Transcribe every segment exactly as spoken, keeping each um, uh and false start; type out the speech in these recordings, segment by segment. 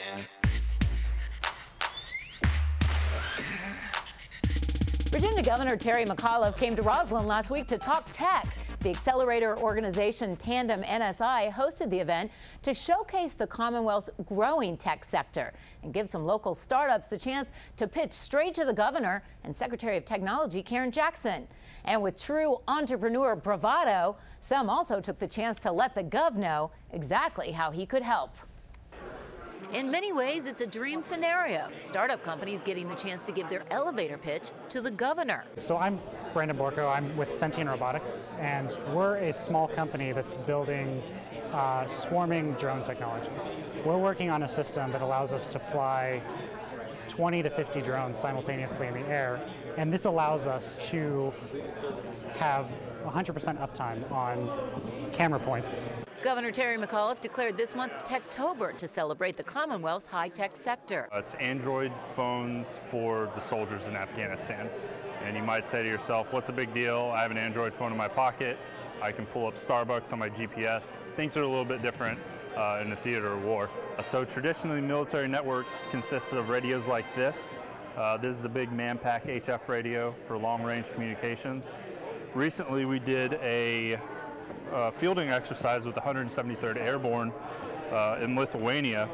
yeah. Virginia Governor Terry McAuliffe came to Roslyn last week to talk tech. The accelerator organization Tandem N S I hosted the event to showcase the Commonwealth's growing tech sector and give some local startups the chance to pitch straight to the governor and Secretary of Technology Karen Jackson. And with true entrepreneur bravado, some also took the chance to let the gov know exactly how he could help. In many ways, it's a dream scenario. Startup companies getting the chance to give their elevator pitch to the governor. So I'm Brandon Borco. I'm with Sentinel Robotics, and we're a small company that's building uh, swarming drone technology. We're working on a system that allows us to fly twenty to fifty drones simultaneously in the air, and this allows us to have one hundred percent uptime on camera points. Governor Terry McAuliffe declared this month Techtober to celebrate the Commonwealth's high-tech sector. It's Android phones for the soldiers in Afghanistan. And you might say to yourself, what's the big deal? I have an Android phone in my pocket. I can pull up Starbucks on my G P S. Things are a little bit different uh, in the theater of war. So traditionally, military networks consist of radios like this. Uh, this is a big Manpack H F radio for long-range communications. Recently, we did a Uh, fielding exercise with the one hundred seventy-third Airborne uh, in Lithuania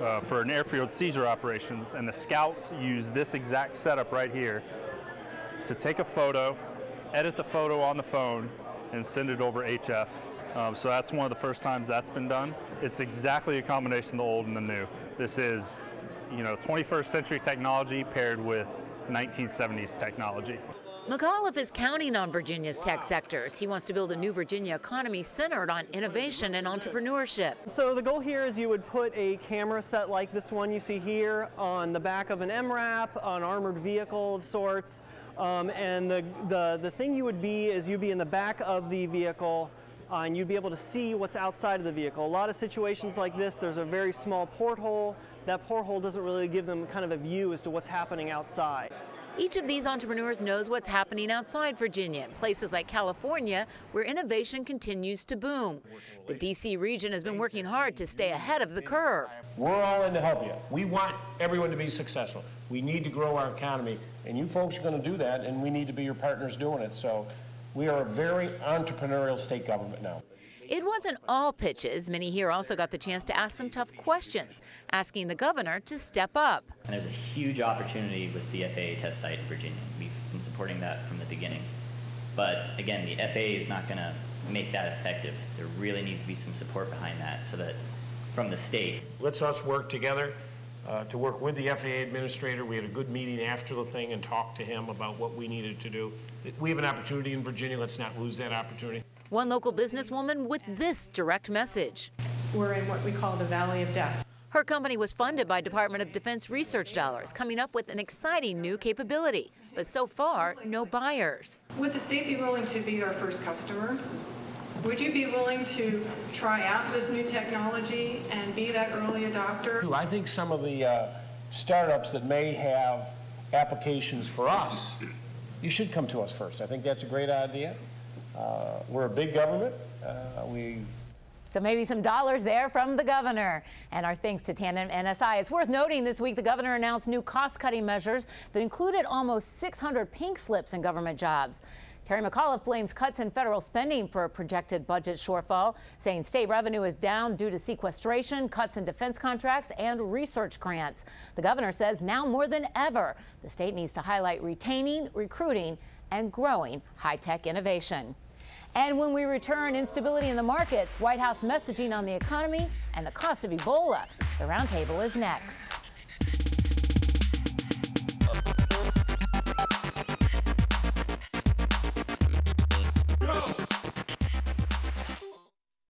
uh, for an airfield seizure operations, and the scouts use this exact setup right here to take a photo, edit the photo on the phone, and send it over H F. Um, so that's one of the first times that's been done. It's exactly a combination of the old and the new. This is, you know, twenty-first century technology paired with nineteen seventies technology. McAuliffe is counting on Virginia's tech sectors. He wants to build a new Virginia economy centered on innovation and entrepreneurship. So the goal here is you would put a camera set like this one you see here on the back of an M RAP, an armored vehicle of sorts, um, and the, the, the thing you would be is you'd be in the back of the vehicle, uh, and you'd be able to see what's outside of the vehicle. A lot of situations like this, there's a very small porthole. That porthole doesn't really give them kind of a view as to what's happening outside. Each of these entrepreneurs knows what's happening outside Virginia, places like California, where innovation continues to boom. The D C region has been working hard to stay ahead of the curve. We're all in to help you. We want everyone to be successful. We need to grow our economy, and you folks are going to do that, and we need to be your partners doing it. So we are a very entrepreneurial state government now. It wasn't all pitches. Many here also got the chance to ask some tough questions, asking the governor to step up. And there's a huge opportunity with the F A A test site in Virginia. We've been supporting that from the beginning. But again, the F A A is not going to make that effective. There really needs to be some support behind that so that from the state. Let's us work together uh, to work with the F A A administrator. We had a good meeting after the thing and talked to him about what we needed to do. We have an opportunity in Virginia. Let's not lose that opportunity. One local businesswoman with this direct message. We're in what we call the Valley of Death. Her company was funded by Department of Defense research dollars, coming up with an exciting new capability. But so far, no buyers. Would the state be willing to be our first customer? Would you be willing to try out this new technology and be that early adopter? I think some of the uh, startups that may have applications for us, you should come to us first. I think that's a great idea. Uh, we're a big government. Uh, we So maybe some dollars there from the governor. And our thanks to Tandem N S I. It's worth noting this week the governor announced new cost-cutting measures that included almost six hundred pink slips in government jobs. Terry McAuliffe blames cuts in federal spending for a projected budget shortfall, saying state revenue is down due to sequestration, cuts in defense contracts, and research grants. The governor says now more than ever, the state needs to highlight retaining, recruiting, and growing high-tech innovation. And when we return, instability in the markets, White House messaging on the economy, and the cost of Ebola. The Roundtable is next.